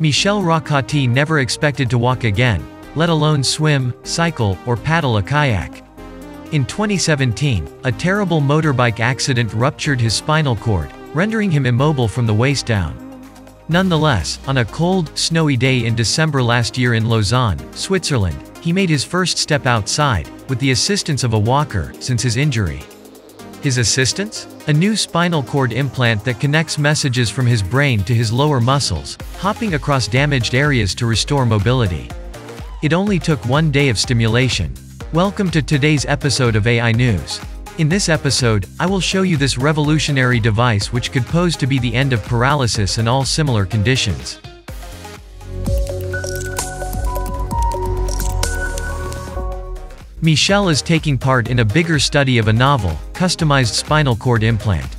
Michel Roccati never expected to walk again, let alone swim, cycle, or paddle a kayak. In 2017, a terrible motorbike accident ruptured his spinal cord, rendering him immobile from the waist down. Nonetheless, on a cold, snowy day in December last year in Lausanne, Switzerland, he made his first step outside, with the assistance of a walker, since his injury. His assistance? A new spinal cord implant that connects messages from his brain to his lower muscles, hopping across damaged areas to restore mobility. It only took one day of stimulation. Welcome to today's episode of AI News. In this episode, I will show you this revolutionary device which could pose to be the end of paralysis and all similar conditions. Michel is taking part in a bigger study of a novel, customized spinal cord implant.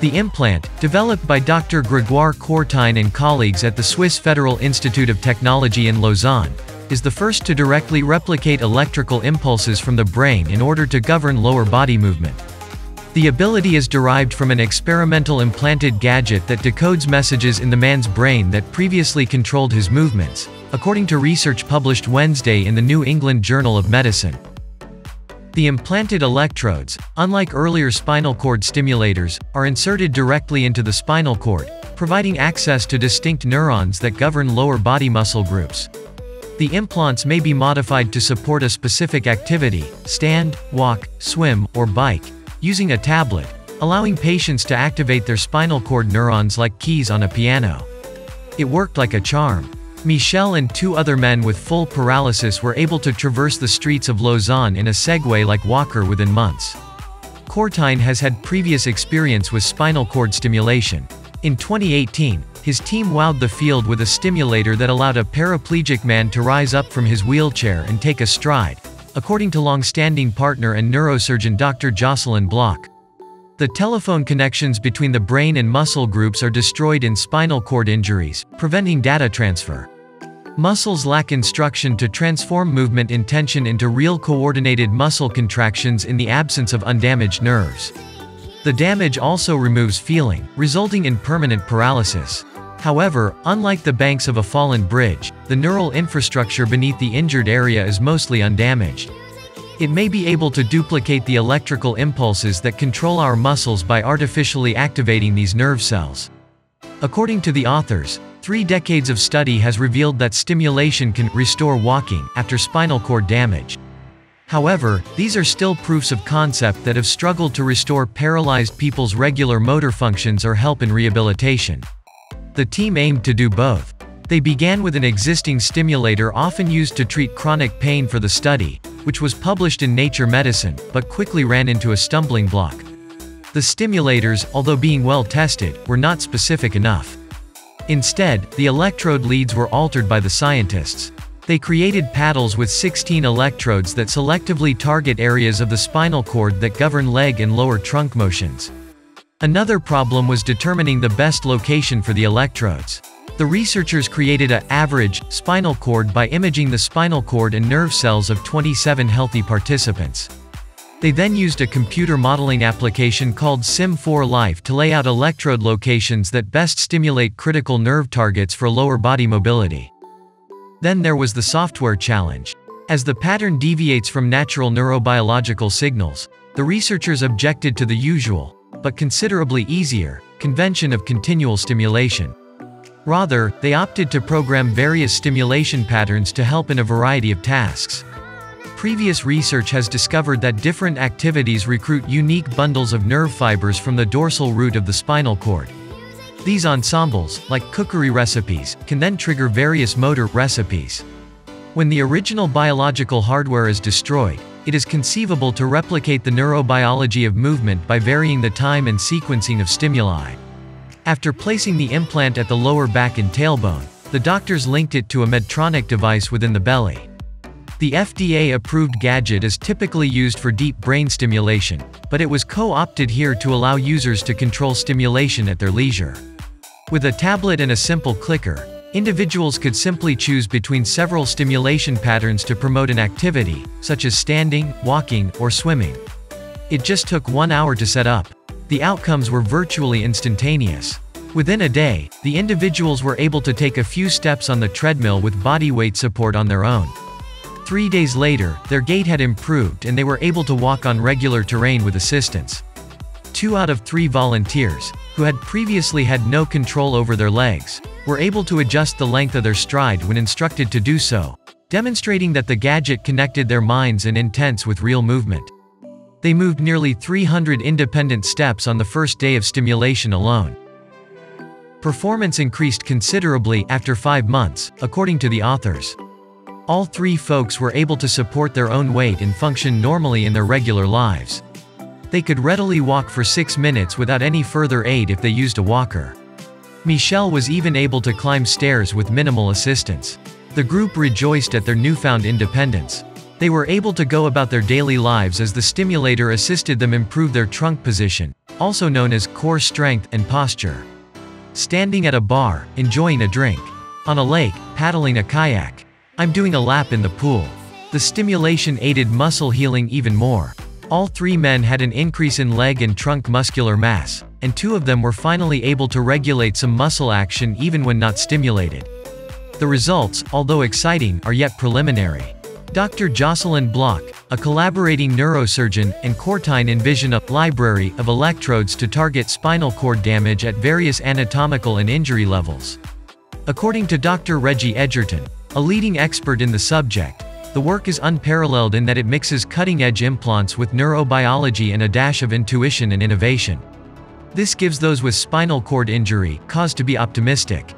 The implant, developed by Dr. Grégoire Cortine and colleagues at the Swiss Federal Institute of Technology in Lausanne, is the first to directly replicate electrical impulses from the brain in order to govern lower body movement. The ability is derived from an experimental implanted gadget that decodes messages in the man's brain that previously controlled his movements, according to research published Wednesday in the New England Journal of Medicine. The implanted electrodes, unlike earlier spinal cord stimulators, are inserted directly into the spinal cord, providing access to distinct neurons that govern lower body muscle groups. The implants may be modified to support a specific activity, stand, walk, swim, or bike, using a tablet, allowing patients to activate their spinal cord neurons like keys on a piano. It worked like a charm. Michel and two other men with full paralysis were able to traverse the streets of Lausanne in a Segway-like walker within months. Cortine has had previous experience with spinal cord stimulation. In 2018, his team wowed the field with a stimulator that allowed a paraplegic man to rise up from his wheelchair and take a stride, according to long-standing partner and neurosurgeon Dr. Jocelyn Bloch. The telephone connections between the brain and muscle groups are destroyed in spinal cord injuries, preventing data transfer. Muscles lack instruction to transform movement intention into real coordinated muscle contractions in the absence of undamaged nerves. The damage also removes feeling, resulting in permanent paralysis. However, unlike the banks of a fallen bridge, the neural infrastructure beneath the injured area is mostly undamaged. It may be able to duplicate the electrical impulses that control our muscles by artificially activating these nerve cells. According to the authors, 3 decades of study has revealed that stimulation can restore walking after spinal cord damage. However, these are still proofs of concept that have struggled to restore paralyzed people's regular motor functions or help in rehabilitation. The team aimed to do both. They began with an existing stimulator often used to treat chronic pain for the study, which was published in Nature Medicine, but quickly ran into a stumbling block. The stimulators, although being well tested, were not specific enough. Instead, the electrode leads were altered by the scientists. They created paddles with 16 electrodes that selectively target areas of the spinal cord that govern leg and lower trunk motions. Another problem was determining the best location for the electrodes. The researchers created an average spinal cord by imaging the spinal cord and nerve cells of 27 healthy participants. They then used a computer modeling application called Sim4Life to lay out electrode locations that best stimulate critical nerve targets for lower body mobility. Then there was the software challenge. As the pattern deviates from natural neurobiological signals, the researchers objected to the usual, but considerably easier, convention of continual stimulation. Rather, they opted to program various stimulation patterns to help in a variety of tasks. Previous research has discovered that different activities recruit unique bundles of nerve fibers from the dorsal root of the spinal cord. These ensembles, like cookery recipes, can then trigger various motor recipes. When the original biological hardware is destroyed, it is conceivable to replicate the neurobiology of movement by varying the time and sequencing of stimuli. After placing the implant at the lower back and tailbone, the doctors linked it to a Medtronic device within the belly. The FDA-approved gadget is typically used for deep brain stimulation, but it was co-opted here to allow users to control stimulation at their leisure. With a tablet and a simple clicker, individuals could simply choose between several stimulation patterns to promote an activity, such as standing, walking, or swimming. It just took 1 hour to set up. The outcomes were virtually instantaneous. Within a day, the individuals were able to take a few steps on the treadmill with body weight support on their own. 3 days later, their gait had improved and they were able to walk on regular terrain with assistance. 2 out of 3 volunteers, who had previously had no control over their legs, were able to adjust the length of their stride when instructed to do so, demonstrating that the gadget connected their minds and intents with real movement. They moved nearly 300 independent steps on the first day of stimulation alone. Performance increased considerably after 5 months, according to the authors. All 3 folks were able to support their own weight and function normally in their regular lives. They could readily walk for 6 minutes without any further aid if they used a walker. Michel was even able to climb stairs with minimal assistance. The group rejoiced at their newfound independence. They were able to go about their daily lives as the stimulator assisted them improve their trunk position, also known as core strength, and posture. Standing at a bar, enjoying a drink. On a lake, paddling a kayak. I'm doing a lap in the pool. The stimulation aided muscle healing even more. All 3 men had an increase in leg and trunk muscular mass, and 2 of them were finally able to regulate some muscle action even when not stimulated. The results, although exciting, are yet preliminary. Dr. Jocelyn Bloch, a collaborating neurosurgeon, and Cortine envision a library of electrodes to target spinal cord damage at various anatomical and injury levels. According to Dr. Reggie Edgerton, a leading expert in the subject, the work is unparalleled in that it mixes cutting-edge implants with neurobiology and a dash of intuition and innovation. This gives those with spinal cord injury cause to be optimistic.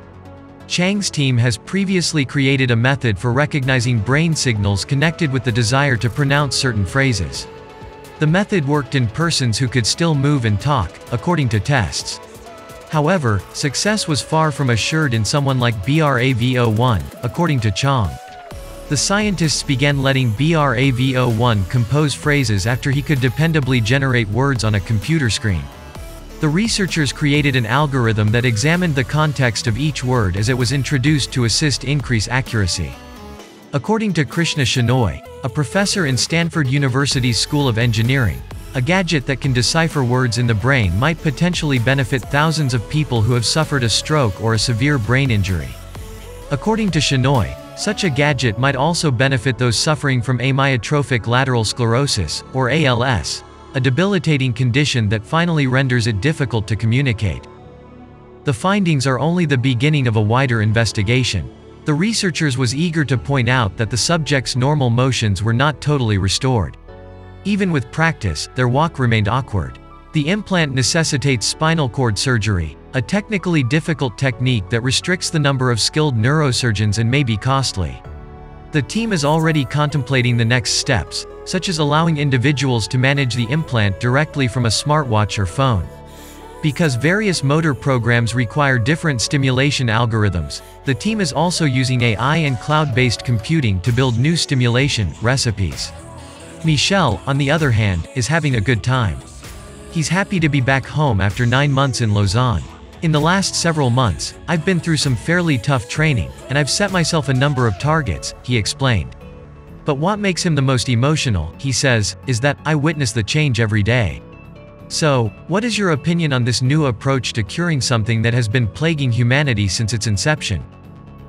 Chang's team has previously created a method for recognizing brain signals connected with the desire to pronounce certain phrases. The method worked in persons who could still move and talk, according to tests. However, success was far from assured in someone like BRAVO-1, according to Chang. The scientists began letting BRAVO-1 compose phrases after he could dependably generate words on a computer screen. The researchers created an algorithm that examined the context of each word as it was introduced to assist increase accuracy. According to Krishna Shenoy, a professor in Stanford University's School of Engineering, a gadget that can decipher words in the brain might potentially benefit thousands of people who have suffered a stroke or a severe brain injury. According to Shenoy, such a gadget might also benefit those suffering from amyotrophic lateral sclerosis, or ALS. A debilitating condition that finally renders it difficult to communicate. The findings are only the beginning of a wider investigation. The researchers was eager to point out that the subjects' normal motions were not totally restored. Even with practice, their walk remained awkward. The implant necessitates spinal cord surgery, a technically difficult technique that restricts the number of skilled neurosurgeons and may be costly. The team is already contemplating the next steps, such as allowing individuals to manage the implant directly from a smartwatch or phone. Because various motor programs require different stimulation algorithms, the team is also using AI and cloud-based computing to build new stimulation recipes. Michel, on the other hand, is having a good time. He's happy to be back home after 9 months in Lausanne. In the last several months, I've been through some fairly tough training, and I've set myself a number of targets, he explained. But what makes him the most emotional, he says, is that, I witness the change every day. So, what is your opinion on this new approach to curing something that has been plaguing humanity since its inception?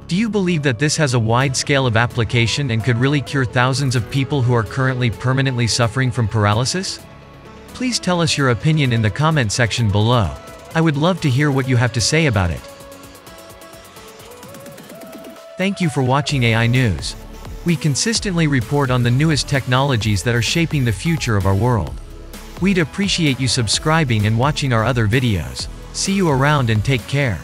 Do you believe that this has a wide scale of application and could really cure thousands of people who are currently permanently suffering from paralysis? Please tell us your opinion in the comment section below. I would love to hear what you have to say about it. Thank you for watching AI News. We consistently report on the newest technologies that are shaping the future of our world. We'd appreciate you subscribing and watching our other videos. See you around and take care.